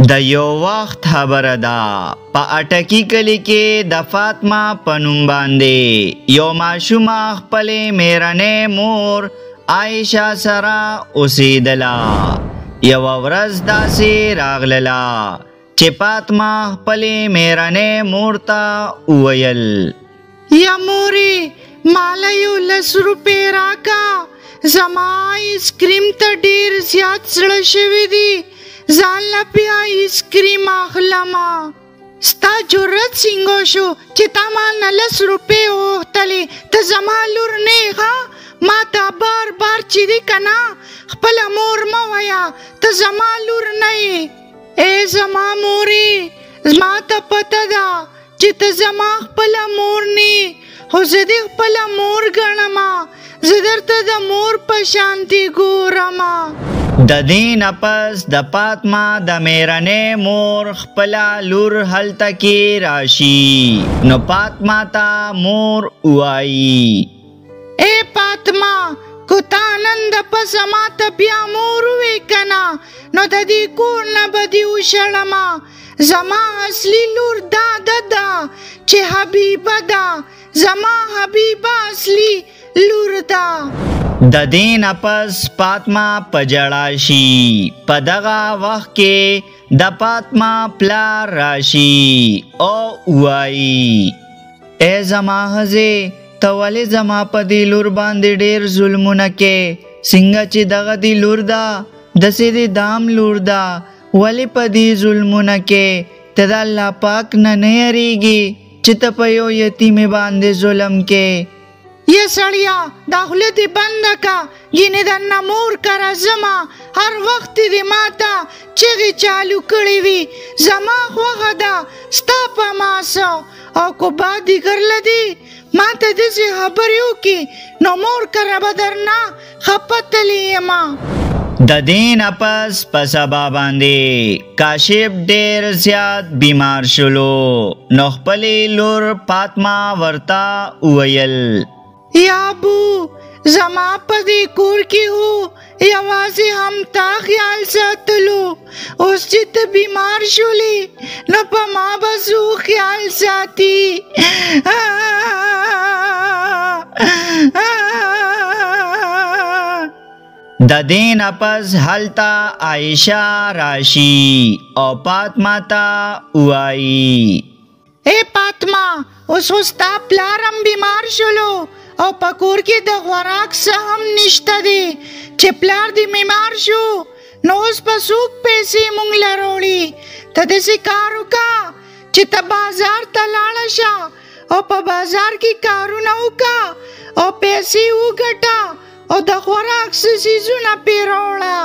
The यो वक्त खबर दा पा अटकी कली के द फातमा पनुम बांदे यो माशुमा पले मेरा ने मोर आयशा सरा उसी दला यव वरस दासी रागलला चिपातमा पले मेरा ने मोरता उवयल या मोरे मालयो लस रुपे राका जमा आइसक्रीम त ढेर ज्यादा सड़शवी दी जानला पिया आइसक्रीम आखलमा स्ता जुर्रत सिंगोशो चितामा नलस रुपे ओहतले त जमालुर ने खा माता बार बार चिदी कना खपल मोर मवया त जमालुर नए ए जमा मोरे माता पता दा चित जमा खपल मोर ने हो जदी खपल मोर गणमा जिधर त द मोर पर शांति गोरमा द दीन अपस द पातमा द मेरा ने मोर खपला लुर हल तकी राशि न पातमा ता मोर उआई ए पातमा कुतानंद पसमा तबिया मोर वे कना न ददी को न बदी उशलमा जमा असली लुर दा ददा चे हबीबा दा जमा हबीबा असली लुर दा द दीन अपस पातमा पजड़ाशी पदगा वह के द पातमा प्ला राशि ओ उवाई ए जमा हजे तवले जमा पदी लुर बांधे ढेर जुल्म न के सिंगा ची दगा दी लुरदा दसे दे दाम लुरदा वले पदी जुल्म न के तदा ला पाक न नहीं अरेगी चित पयो यती में बांधे जुलम के ये सड़िया दाखले दी बंद का गिने दन्ना मोर करा जमा हर वक्त दी माता चिगी चालू कड़ी वी जमा हुआ दा स्तापा मासो और को बादी कर लदी माता दिसे खबरियों की नो मोर करा बदरना खपत लिए माँ द दीन अपस पसबा बांधे काशिप डेर ज्याद बीमार शुलो नोखपली लुर पातमा वर्ता उयल याबू जमा पदी कोर की हो यवाजी हम ता ख्याल सातलो उस चित बीमार शुली न पमा बसू ख्याल साती द दीन अपस हलता आयशा राशि और पातमाता उआई ए पातमा उस उस्ता प्लारम बीमार शुलो और पकूर की द खुराक सहम निश्ता दे चिपलार दी बीमार शो नोस पसूक पैसे मुंगला रोड़ी तदे सिकारो का चित बाजार तलाड़शा और प बाजार की कारू नौ का और पैसे उगटा और द खुराक से सीजू ना पेरोड़ा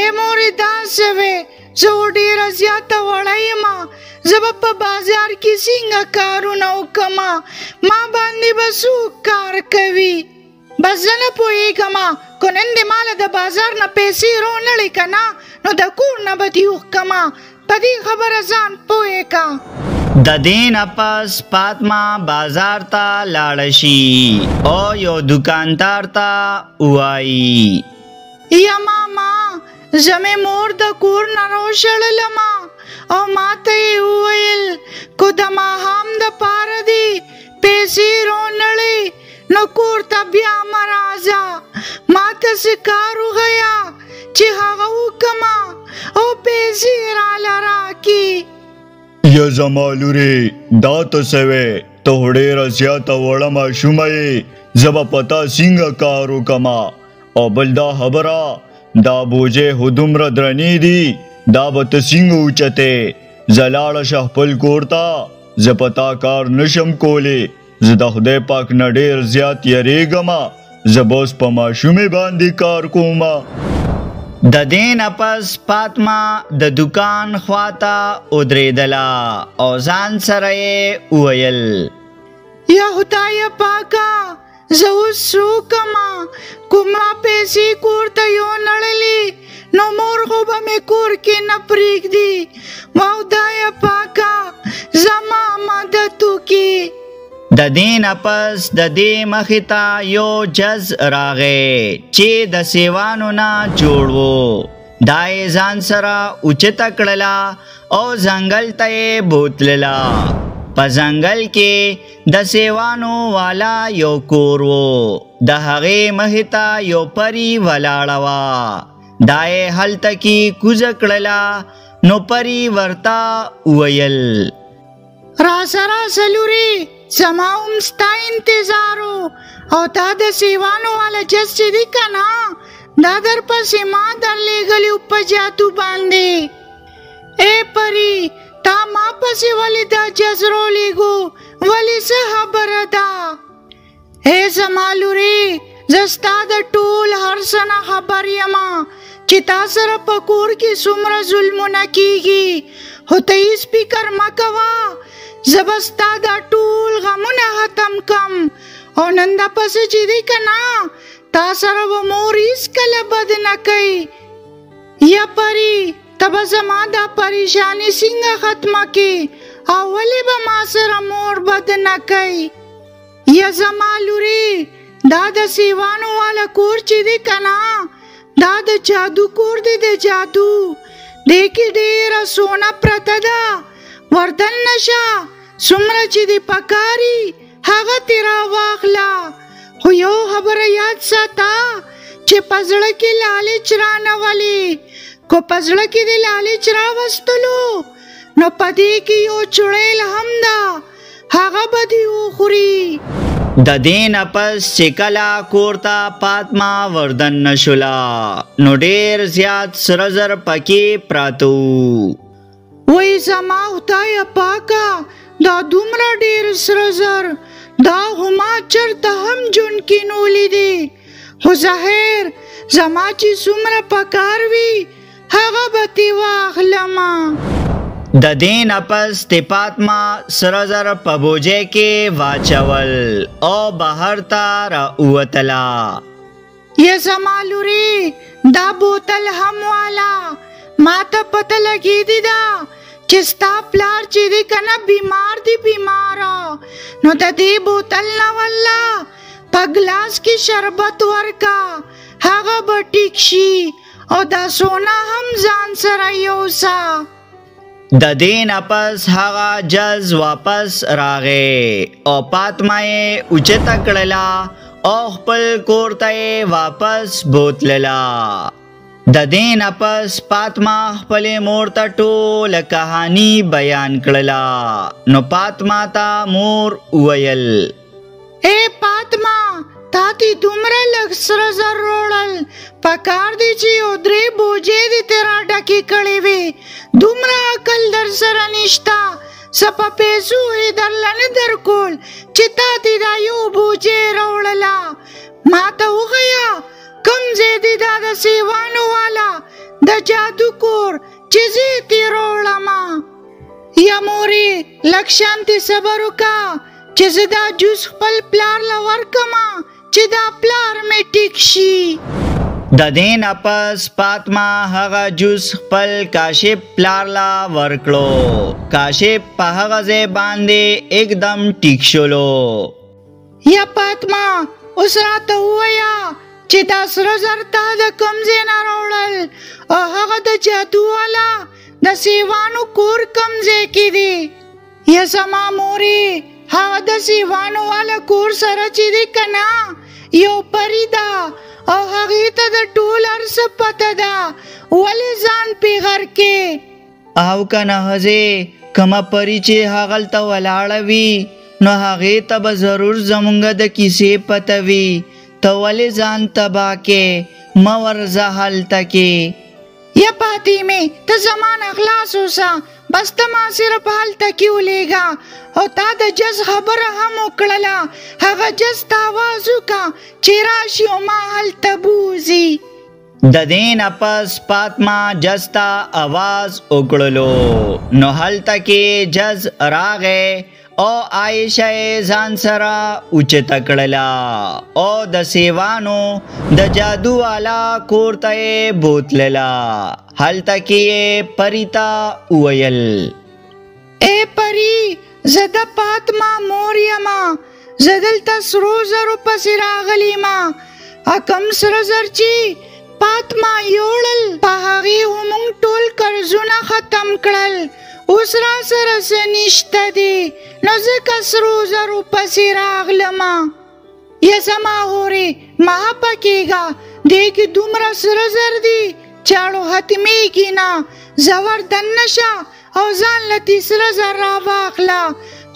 ए मोरी दास वे जोड़ी रजियाता वड़ाई माँ जब अप बाजार की सिंगा कारू नौ कमा माँ बांधी बसू कार कवी बस न पोई कमा कोनंदे माला द बाजार न पैसे रोनले कना न दकूर न बदियु कमा पदी खबर जान पोए का द दीन अपस पातमा बाजार ता लाड़शी ओ यो दुकानदार ता उआई या मामा जमे मोर दकूर न रोशल लमा ओ माते उइल कुदमा हम द पारदी पेसी रोनले नकुर तबिया मराजा मात से कारू गया चिहागू कमा ओ पेसी राला राकी ये जमालुरे दात सेवे तोड़े रसिया तवड़ा माशुमाए जब पता सिंह कारू कमा ओ बलदा हबरा दा बोझे हुदुम्र द्रनी दी दावत सिंह उचते जलाड़ शहपल कोरता जपता कार नशम कोले जदा खुदे पाक नडेर ज्यात यरेगमा जबोस पमाशुमे बांधी कार कोमा द दीन अपस पातमा द दुकान ख्वाता उदरे दला औजान सरए उयल या हुताया पाका जऊ सूकमा कुमा पेसी कोरता यो नड़ली नो मोर गोबा में कोर के नपरीक दी वाउदाया पाका जमा मदतु की द दीन अपस द दे मखिता यो जज रागे चे द सेवानो ना जोड़वो डाय जानसरा उचेता कळला और जंगल तये भूतलेला। प जंगल के दसेवानो वाला यो कोरवो दहगे महिता यो परी वलाड़वा। दाए हलत की कुजकड़ला नो परी वर्ता उयल रासरा सलुरे समाउम स्ता इंतजारो और दादा सेवानो वाला जस सिद्धि का ना दादर पर से मां दर ले गली ऊपर जातू बांधे ए परी ता मां पर से वाली दा जसरो लेगो वाली से खबर दा ए समालुरे जस्ता द टोल हर सना खबर यमा चितासर पकूर की सुमर जुल्मुना कीगी होते इस भी कर्मा कवा जबस्ता दा टूल गमुना हतम कम और नंदा पसे जिदी कना तासर वो मोरी इस कला बद न कई या परी तब जमादा परेशानी सिंह खत्म की अवली बमासर मोर बद न कई या जमालुरी दादा सेवानो वाला कोर चिदी कना दादा जादू कोर दे दे जादू देखी डेरा सोना प्रतदा वर्धन नशा सुमरची दी पकारी हगा तेरा वाखला हुयो खबर याद साता छे पजड़ के लाले चराना वाले को पजड़ के दे लाले चरावस्तलो न पदी की ओ चुड़ैल हमदा हगा बदी ओ खुरी ददेन अपस चिकला कोरता पात्मा वर्धन नशुला नोडेर ज्याद सरजर पकी प्रातु वही समा उताया पाका दा दुमरा डेर सरजर दा हुमाचर तहम जुन की नोली दे हो जहेर जमाची सुमरा पकारवी हगा बती वाखलमा ददेन अपस तिपात्मा सरजर पबोजे के वाचवल ओ बहरता रउतला ये समालुरी दा बोतल हम वाला माता पता लगी दीदा चिस्ता प्लार चिदी कना बीमार दी बीमारा नो दे बोतल ना वल्ला पगलास की शरबत वरका हगा बटिक्षी ओ दा सोना हम जान सरयोसा ददेन अपस हगा जज वापस रागे ओ पात्माए उचे तकड़ला ओह पल कोरताए वापस बोतलेला ददेन अपस पात्मा पले मोरता टोल कहानी बयान कड़ला नो पात्मा ता मोर उयल ए पात्मा ताती तुमरा लक्ष्र जर रोड़ल पकार दीची उदरे बोझे दी तेरा डकी कड़े वे दुमरा अकल दर सरनिष्ठा सपा पेसू है दर लन दर कोल चिता दीदा यो बोझे रोड़ला माता हो गया कम जे दीदा द सेवानो वाला द जादू कोर चिजे ती रोड़ा मां या मोरे लक्षांति सबरु का चिजदा जूस पल प्लार लवर कमा चिदा प्लार में टिकशी ददेन अपस पात्मा हगा जूस पल काशिप प्लारला वर्कलो काशिप पहगजे बांधे एकदम टिकशोलो या पात्मा उसरा तो हुआ चिता सरजर ता द कमजे ना रोड़ल और हगा द जादू वाला द सेवानु कोर कमजे की दी या समा मोरी हगा द सेवानु वाला कोर सरची दी कना यो परिदा और हगीत द टूल अर्स पता दा वाले जान पे घर के आव का नहजे कमा परिचे हगल त वलाड़वी न हगीत ब जरूर जमुंगा द किसे पतवी त वाले जान तबा के मवर जहल तके या पाती में त जमान अखलास होसा बस तमा सिर्फ हल तकी उलेगा और ताद जस खबर हम उकड़ला हगा जस तावाजु का चिराशियो माहल तबूजी ददेन अपस पात्मा जस्ता आवाज उकड़लो नोहल तके जस रागे ओ आयशा जानसरा उचे तकड़ला ओ द सेवानो द जादू वाला कोरताए बोतलेला हल तके परिता उयल ए परी ज़दा पात्मा मोरिया माँ ज़दल तस रोज़ रोपा सिरागली माँ अकम सरजरची पात्मा योळल पहागी उमंग टोल कर्जुना खत्म करल उसरा सरस निश्ता दे नज़ कसरो जरू पसी रागलमा ये समा हो रे महा पकेगा देख दुमरा सरजर दी चाड़ो हतमे की ना जवर दन्नशा और जान लती सरजर रावाखला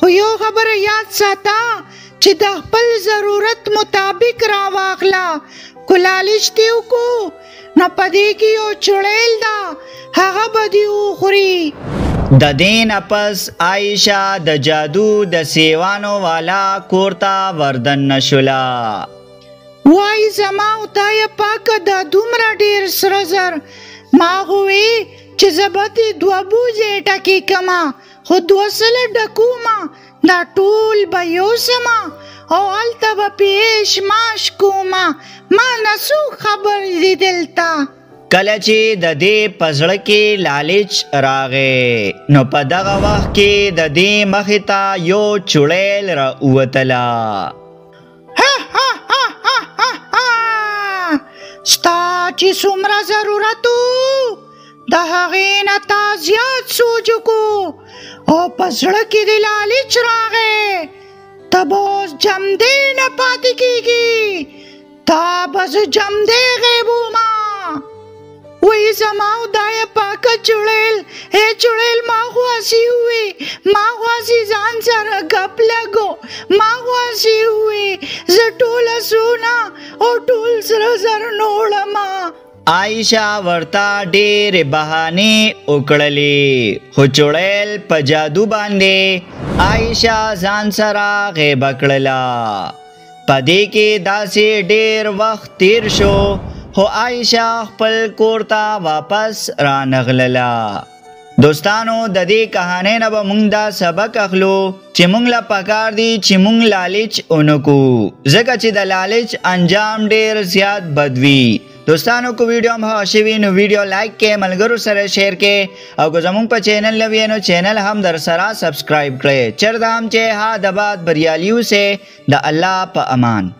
हुयो खबर याद साता चिदा पल जरूरत मुताबिक रावाखला कुलालिश देव को न पदे की ओ चुड़ैल दा हगा बदियो खुरी द दीन अपस आयशा द जादू द सेवानो वाला कोरता वर्दन नशुला वाई जमा उताया पाक द दुमरा डेर सरजर मागुए चजबती द्वबू जेटा की कमा खुद वसल डकूमा द टूल बयोसमा और अल्तब पेश माश कोमा मा नसू खबर दी दिलता कलचे د دې پزړکی لالچ راغې نو په دغه وخت کې د دې مختا یو چړیل را اوتلا ها ها ها ها ها ها ستا چې څومره ضرورت د هغې نه تا زیات سوچ کو او پزړکی د لالچ راغې تب اوس جمدې نه پاتې کیږي تا بس جمدې غیبو ما वही जमाओ दाया पाका चुड़ैल हे चुड़ैल माहुआसी हुए माहुआसी जान सारा गप लगो माहुआसी हुए जटूला सोना और टूल सरसर नोड़ा माँ आयशा वर्ता डेरे बहाने उकड़ली हो चुड़ैल पजादू बांधे आयशा जान सारा गे बकड़ला पदे के दासे डेर वक्त तीर शो हो आयशा खपल कोरता वापस रानगलला दोस्तानो د دې कहानी نه به مونږ دا سبق اخلو چې مونږ لا پکار دي چې مونږ لالچ اونکو ځکه چې د لالچ انجام ډیر زیات بدوي दोस्तानों को वीडियो हम हशीवी नो वीडियो लाइक के मलगुरु सरे शेयर के और गुजमुंग पर चैनल लविए नो चैनल हम दरसरा सब्सक्राइब करे चरदाम चे हा दबाद बरियालियू से द अल्लाह प अमान।